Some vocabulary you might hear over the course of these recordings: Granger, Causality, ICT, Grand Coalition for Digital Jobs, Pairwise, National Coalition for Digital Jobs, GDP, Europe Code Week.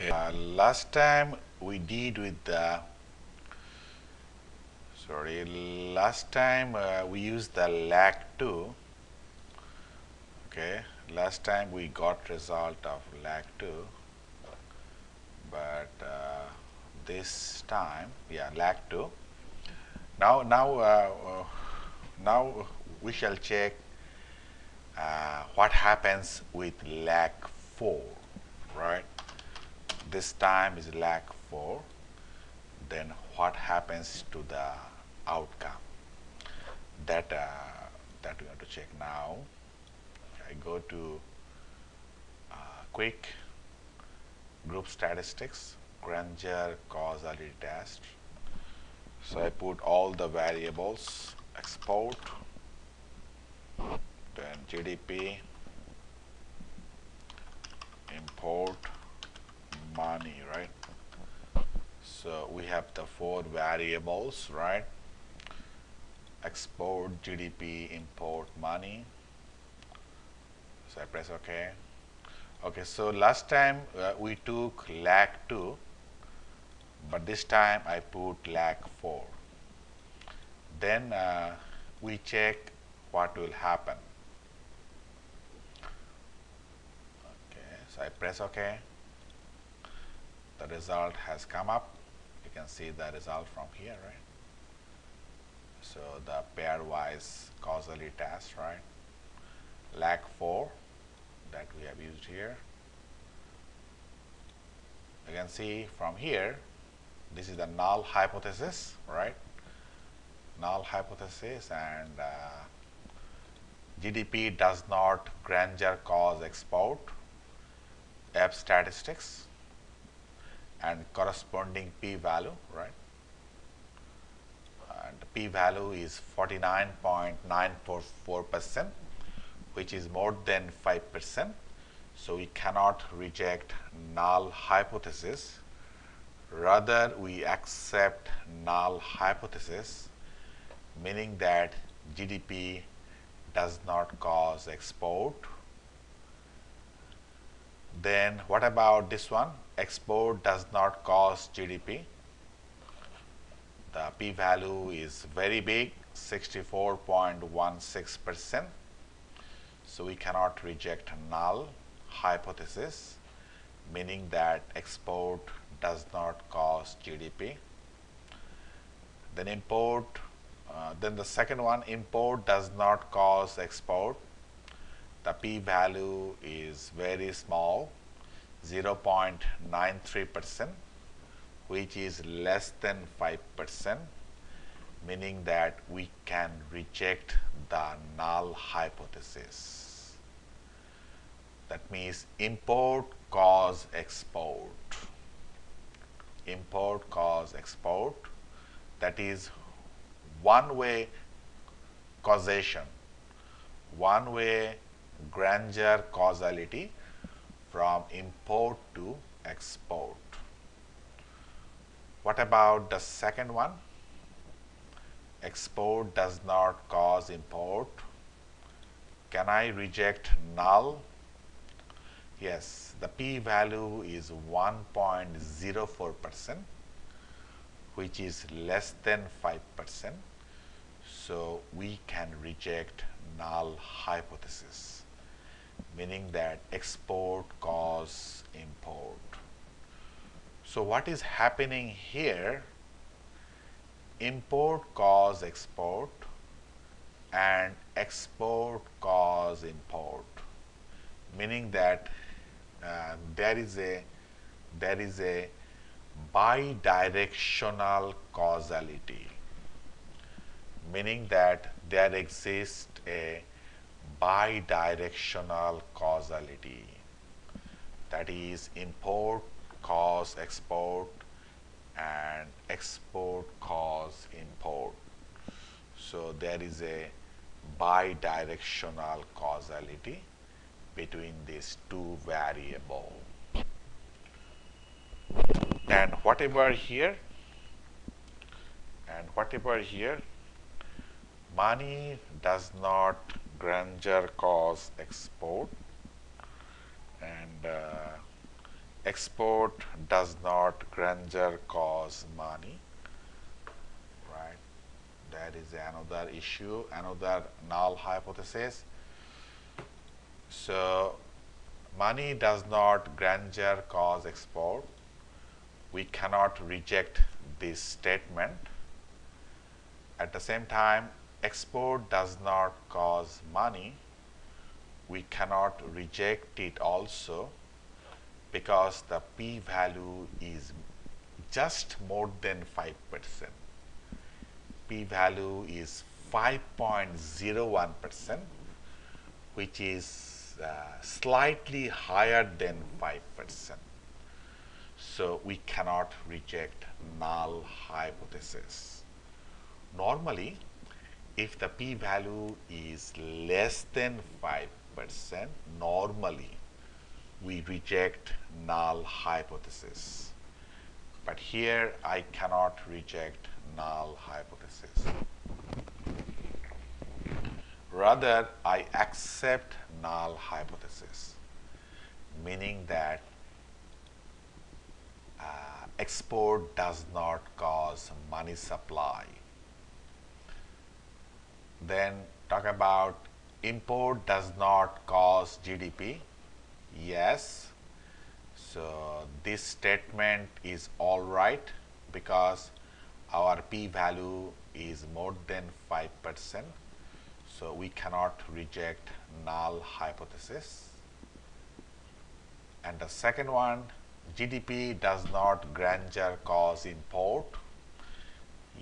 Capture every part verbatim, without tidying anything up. Okay. Uh, last time we did with the, sorry, last time uh, we used the lag two. Okay. Last time we got result of lag two, but uh, this time, yeah, lag two. Now, now, uh, uh, now we shall check uh, what happens with lag four, right? This time is lag four, then what happens to the outcome? That, uh, that we have to check now. I go to uh, quick group statistics, Granger causality test. So I put all the variables, export, then G D P, import, money, right? So we have the four variables, right? Export, G D P, import, money. So I press OK. Okay, so last time uh, we took lag two, but this time I put lag four. Then uh, we check what will happen. Okay, so I press OK. The result has come up. You can see the result from here, right? So the pairwise causality test, right? lag four that we have used here. You can see from here, this is the null hypothesis, right? Null hypothesis, and uh, G D P does not Granger cause export, F statistics, and corresponding p value, right? And p value is forty-nine point nine four four percent, which is more than five percent. So we cannot reject null hypothesis. Rather, we accept null hypothesis, meaning that G D P does not cause export. Then what about this one? Export does not cause G D P. The p value is very big, sixty-four point one six percent. So we cannot reject null hypothesis, meaning that export does not cause G D P. Then import, uh, then the second one, import does not cause export. The p value is very small, zero point nine three percent, which is less than five percent, meaning that we can reject the null hypothesis. That means import cause export. Import cause export, that is one way causation, one way Granger causality from import to export. What about the second one? Export does not cause import. Can I reject null? Yes, the p value is one point zero four percent, which is less than five percent. So we can reject null hypothesis, meaning that export cause import. So what is happening here? Import cause export and export cause import, meaning that uh, there is a there is a bidirectional causality, meaning that there exists a bidirectional causality, that is import cause export and export cause import. So there is a bidirectional causality between these two variables. And whatever here, and whatever here, money does not Granger cause export, and uh, export does not Granger cause money, right? That is another issue, another null hypothesis. So money does not Granger cause export. We cannot reject this statement. At the same time, export does not cause money. We cannot reject it also, because the p value is just more than five percent. P value is five point zero one percent, which is uh, slightly higher than five percent. So we cannot reject null hypothesis. Normally, if the p value is less than five percent, normally we reject null hypothesis. But here I cannot reject null hypothesis. Rather, I accept null hypothesis, meaning that uh, export does not cause money supply. Then talk about import does not cause G D P. Yes, so this statement is all right, because our p value is more than five percent, so we cannot reject null hypothesis. And the second one, G D P does not Granger cause import.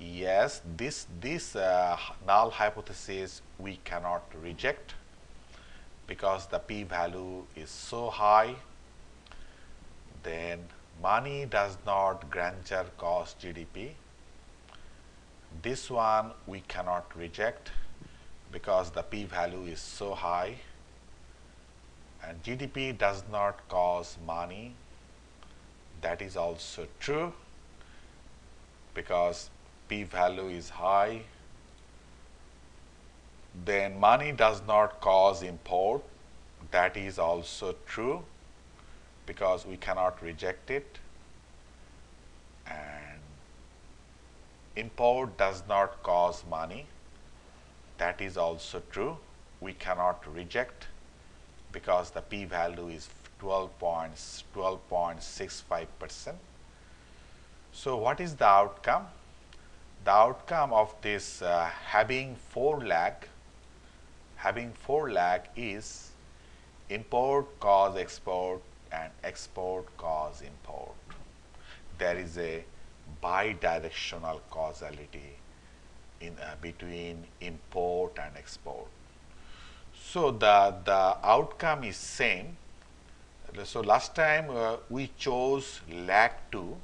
Yes, this this uh, null hypothesis we cannot reject, because the p value is so high. Then money does not Granger cause G D P. This one we cannot reject, because the p value is so high. And G D P does not cause money. That is also true, because p value is high. Then money does not cause import. That is also true, because we cannot reject it. And import does not cause money. That is also true. We cannot reject, because the p value is twelve point six five percent. So what is the outcome? The outcome of this uh, having four lag having four lag is import cause export and export cause import. There is a bidirectional causality in uh, between import and export. So the the outcome is same. So last time uh, we chose lag two,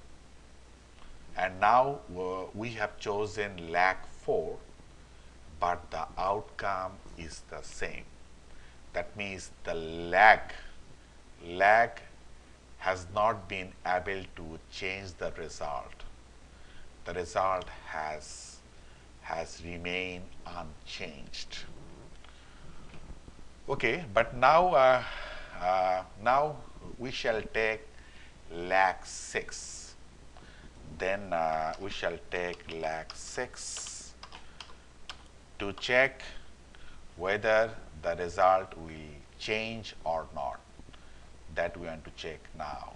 and now uh, we have chosen lag four, but the outcome is the same. That means the lag lag has not been able to change the result. The result has has remained unchanged. Okay, but now uh, uh, now we shall take lag six. Then uh, we shall take lag six to check whether the result will change or not. That we want to check now.